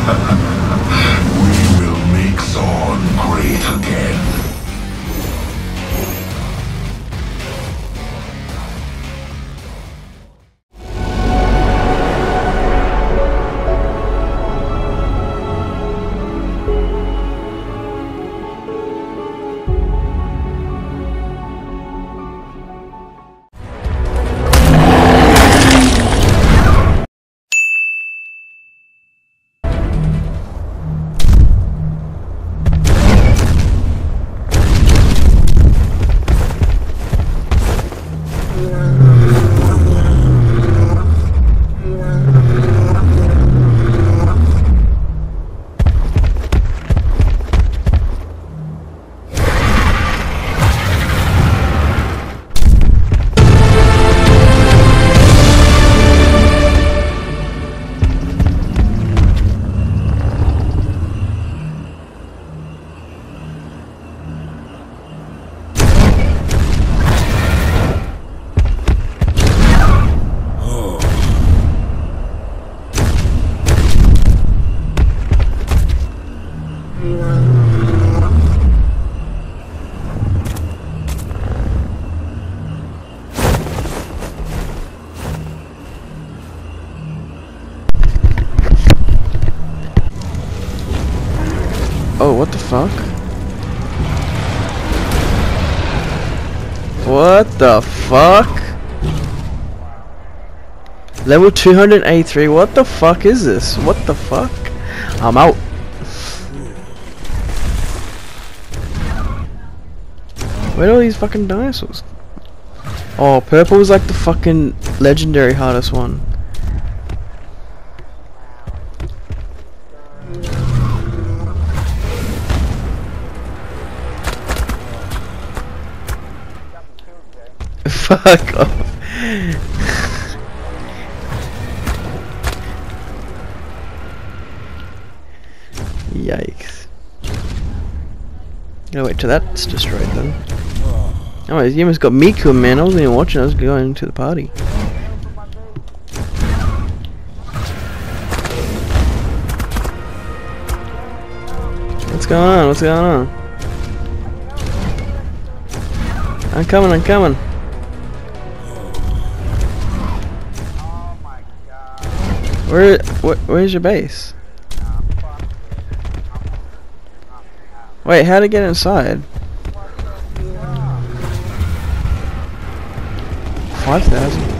We will make Zorn great again. Oh, what the fuck? What the fuck? Level 283, what the fuck is this? What the fuck? I'm out. Where are all these fucking dinosaurs? Oh, purple was like the fucking legendary hardest one. Fuck off. Yikes. Gotta wait till that's destroyed then. Oh, you almost got Miku, man. I wasn't even watching, I was going to the party. What's going on? What's going on? I'm coming, I'm coming. Where's your base? Wait, how to get inside? 5,000.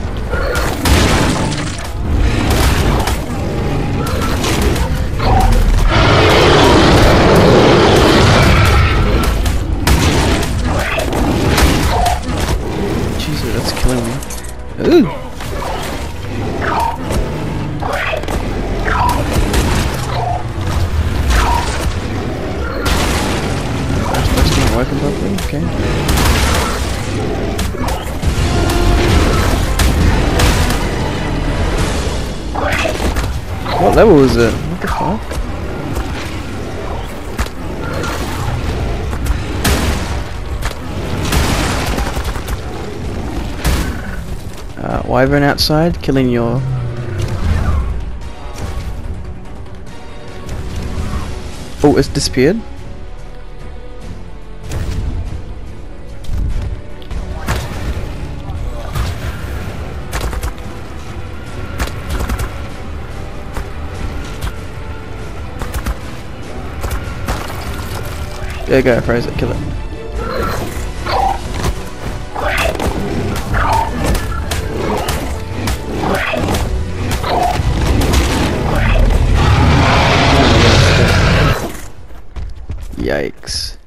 Jesus, that's killing me. Ooh. Okay. What level is it? What the fuck? Wyvern outside, killing your... Oh, it's disappeared? There you go, froze it, kill it. Yikes.